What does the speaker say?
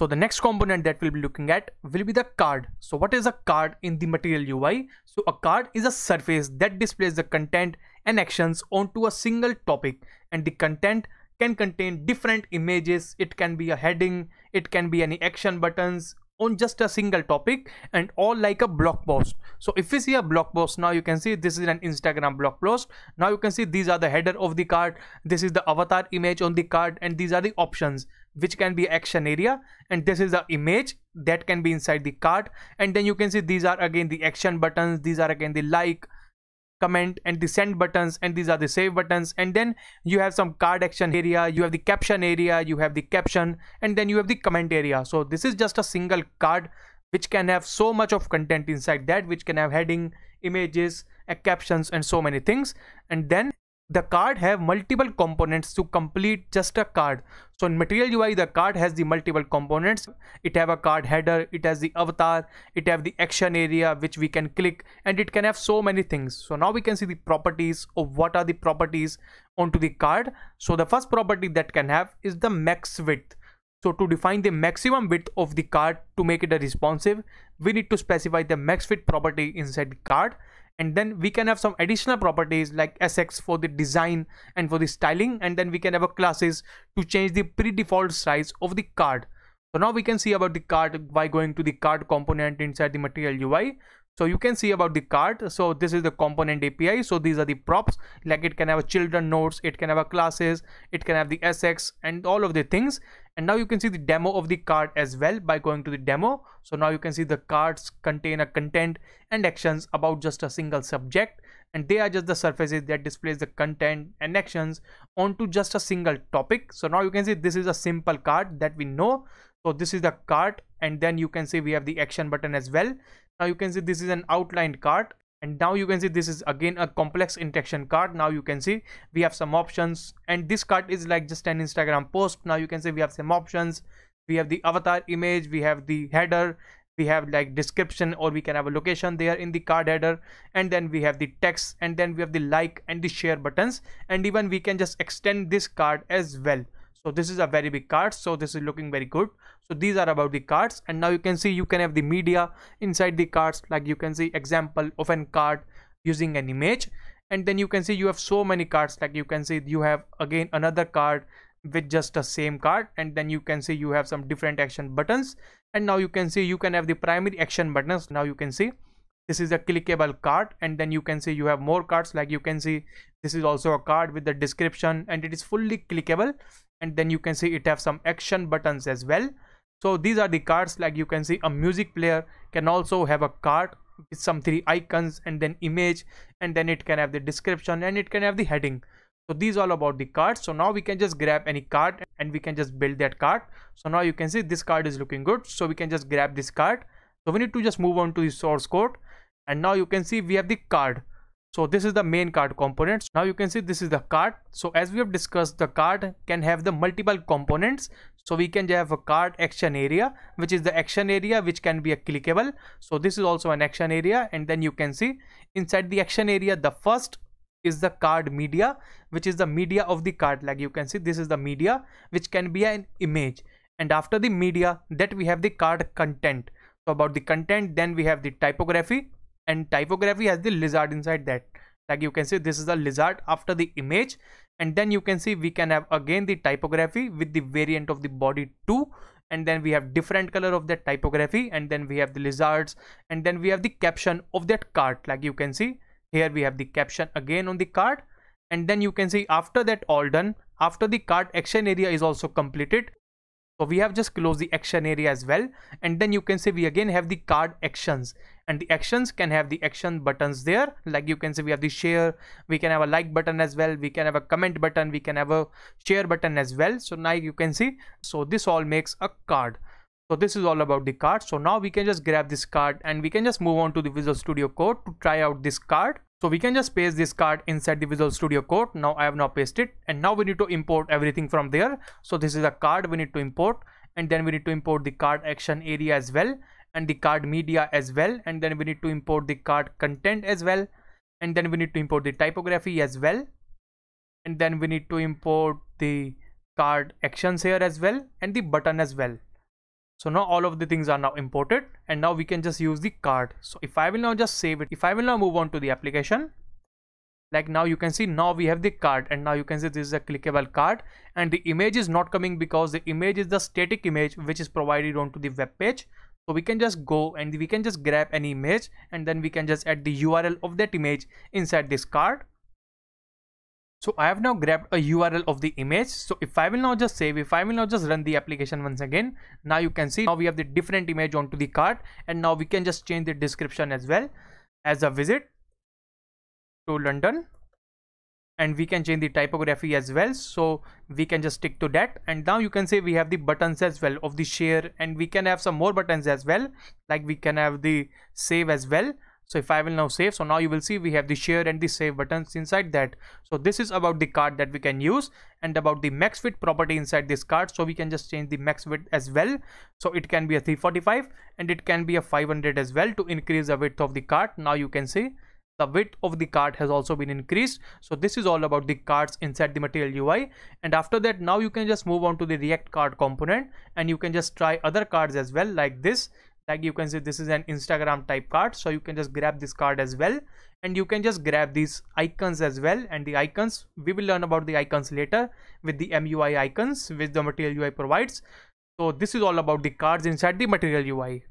So the next component that we'll be looking at will be the card. So what is a card in the Material UI? So a card is a surface that displays the content and actions onto a single topic, and the content can contain different images. It can be a heading, it can be any action buttons on just a single topic, and all like a blog post. So if we see a blog post, now you can see this is an Instagram blog post. Now you can see these are the header of the card, this is the avatar image on the card, and these are the options which can be action area, and this is the image that can be inside the card. And then you can see these are again the action buttons, these are again the like, comment, and the send buttons, and these are the save buttons. And then you have some card action area, you have the caption area, you have the caption, and then you have the comment area. So this is just a single card which can have so much of content inside that, which can have heading, images, captions, and so many things. And then the card have multiple components to complete just a card. So in Material UI, the card has the multiple components. It have a card header, it has the avatar, it have the action area which we can click, and it can have so many things. So now we can see the properties of what are the properties onto the card. So the first property that can have is the max width. So to define the maximum width of the card to make it a responsive, we need to specify the max width property inside the card. And then we can have some additional properties like SX for the design and for the styling. And then we can have a classes to change the pre-default size of the card. So now we can see about the card by going to the card component inside the Material UI. So you can see about the card. So this is the component API. So these are the props, like it can have a children nodes, it can have a classes, it can have the SX and all of the things. And now you can see the demo of the card as well by going to the demo. So now you can see the cards contain a content and actions about just a single subject, and they are just the surfaces that displays the content and actions onto just a single topic. So now you can see this is a simple card that we know. So this is the card, and then you can see we have the action button as well. Now you can see this is an outlined card, and now you can see this is again a complex interaction card. Now you can see we have some options, and this card is like just an Instagram post. Now you can see we have some options, we have the avatar image, we have the header, we have like description, or we can have a location there in the card header, and then we have the text, and then we have the like and the share buttons, and even we can just extend this card as well. So this is a very big card, so this is looking very good. So these are about the cards, and now you can see you can have the media inside the cards, like you can see example of an card using an image. And then you can see you have so many cards, like you can see you have again another card with just the same card, and then you can see you have some different action buttons. And now you can see you can have the primary action buttons. Now you can see this is a clickable card, and then you can see you have more cards, like you can see this is also a card with the description, and it is fully clickable. And then you can see it have some action buttons as well. So these are the cards, like you can see a music player can also have a card with some 3 icons, and then image, and then it can have the description, and it can have the heading. So these are all about the cards. So now we can just grab any card and we can just build that card. So now you can see this card is looking good, so we can just grab this card. So we need to just move on to the source code, and now you can see we have the card. So this is the main card component. Now you can see this is the card. So as we have discussed, the card can have the multiple components. So we can have a card action area, which is the action area which can be a clickable. So this is also an action area, and then you can see inside the action area the first is the card media, which is the media of the card, like you can see this is the media which can be an image. And after the media that we have the card content. So about the content, then we have the typography, and typography has the lizard inside that, like you can see this is a lizard after the image. And then you can see we can have again the typography with the variant of the body 2, and then we have different color of that typography, and then we have the lizards, and then we have the caption of that card, like you can see here we have the caption again on the card. And then you can see after that all done, after the card action area is also completed, so we have just closed the action area as well. And then you can see we again have the card actions, and the actions can have the action buttons there, like you can see we have the share, we can have a like button as well, we can have a comment button, we can have a share button as well. So now you can see, so this all makes a card. So this is all about the card. So now we can just grab this card and we can just move on to the Visual Studio Code to try out this card. So we can just paste this card inside the Visual Studio Code. Now I have now pasted, and now we need to import everything from there. So this is a card we need to import, and then we need to import the card action area as well, and the card media as well, and then we need to import the card content as well, and then we need to import the typography as well, and then we need to import the card actions here as well, and the button as well. So now all of the things are now imported, and now we can just use the card. So if I will now just save it, if I will now move on to the application, like now you can see now we have the card, and now you can see this is a clickable card, and the image is not coming because the image is the static image which is provided onto the web page. So we can just go and we can just grab an image, and then we can just add the URL of that image inside this card. So I have now grabbed a URL of the image. So if I will now just save, if I will now just run the application once again, now you can see now we have the different image onto the card, and now we can just change the description as well as a visit to London, and we can change the typography as well, so we can just stick to that. And now you can say we have the buttons as well of the share, and we can have some more buttons as well, like we can have the save as well. So if I will now save, so now you will see we have the share and the save buttons inside that. So this is about the card that we can use, and about the max width property inside this card. So we can just change the max width as well. So it can be a 345 and it can be a 500 as well to increase the width of the card. Now you can see the width of the card has also been increased. So this is all about the cards inside the Material UI. And after that, now you can just move on to the React card component, and you can just try other cards as well, like this. Like you can see this is an Instagram type card, so you can just grab this card as well, and you can just grab these icons as well. And the icons, we will learn about the icons later with the MUI icons which the Material UI provides. So this is all about the cards inside the Material UI.